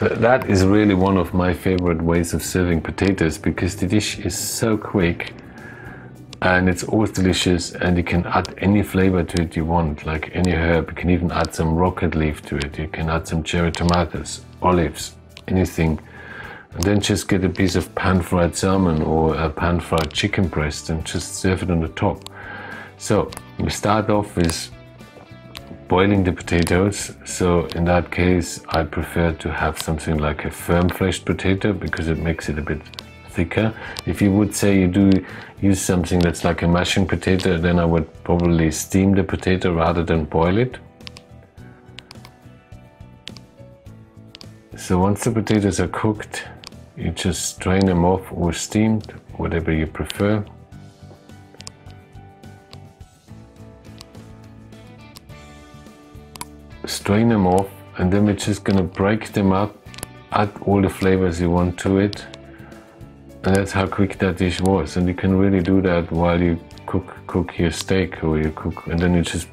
That is really one of my favorite ways of serving potatoes, because the dish is so quick and it's always delicious, and you can add any flavor to it you want, like any herb. You can even add some rocket leaf to it, you can add some cherry tomatoes, olives, anything. And then just get a piece of pan-fried salmon or a pan-fried chicken breast and just serve it on the top. So we start off with boiling the potatoes. So in that case, I prefer to have something like a firm-fleshed potato because it makes it a bit thicker. If you would say you do use something that's like a mashing potato, then I would probably steam the potato rather than boil it. So once the potatoes are cooked, you just strain them off or steamed, whatever you prefer. Strain them off, and then we're just going to break them up, add all the flavors you want to it, and that's how quick that dish was. And you can really do that while you cook your steak, or you cook, and then you just,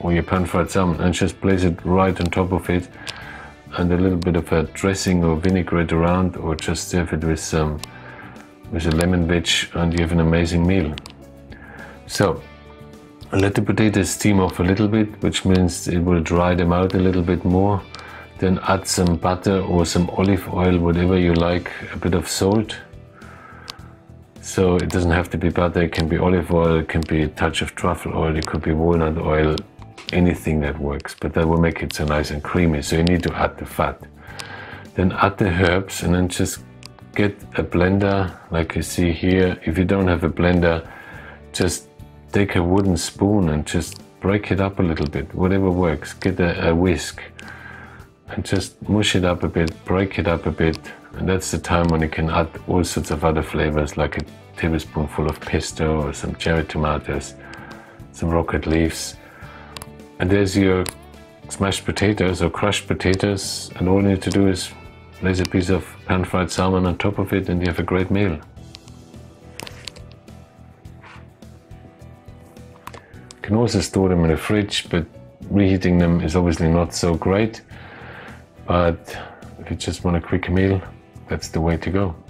or your pan-fried salmon, and just place it right on top of it, and a little bit of a dressing or vinaigrette around, or just serve it with some, with a lemon wedge, and you have an amazing meal. So let the potatoes steam off a little bit, which means it will dry them out a little bit more. Then add some butter or some olive oil, whatever you like, a bit of salt. So it doesn't have to be butter, it can be olive oil, it can be a touch of truffle oil, it could be walnut oil, anything that works, but that will make it so nice and creamy. So you need to add the fat. Then add the herbs, and then just get a blender like you see here. If you don't have a blender, just take a wooden spoon and just break it up a little bit, whatever works. Get a whisk and just mush it up a bit, break it up a bit, and that's the time when you can add all sorts of other flavors, like a tablespoonful of pesto or some cherry tomatoes, some rocket leaves. And there's your smashed potatoes or crushed potatoes, and all you need to do is place a piece of pan-fried salmon on top of it, and you have a great meal. You can also store them in the fridge, but reheating them is obviously not so great. But if you just want a quick meal, that's the way to go.